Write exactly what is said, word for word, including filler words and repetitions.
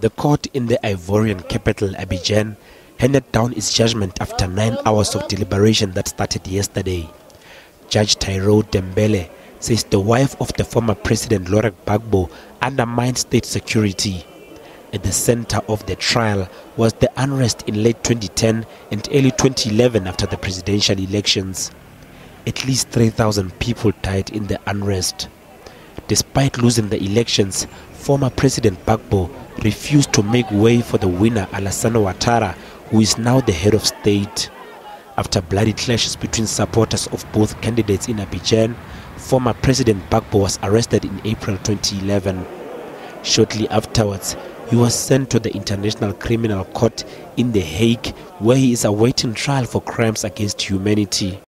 The court in the Ivorian capital Abidjan handed down its judgment after nine hours of deliberation that started yesterday. Judge Tyro Dembele says the wife of the former president Laurent Gbagbo undermined state security. At the center of the trial was the unrest in late twenty ten and early twenty eleven after the presidential elections. At least three thousand people died in the unrest. Despite losing the elections, former President Gbagbo refused to make way for the winner Alassane Ouattara, who is now the head of state. After bloody clashes between supporters of both candidates in Abidjan, former President Gbagbo was arrested in April twenty eleven. Shortly afterwards, he was sent to the International Criminal Court in The Hague, where he is awaiting trial for crimes against humanity.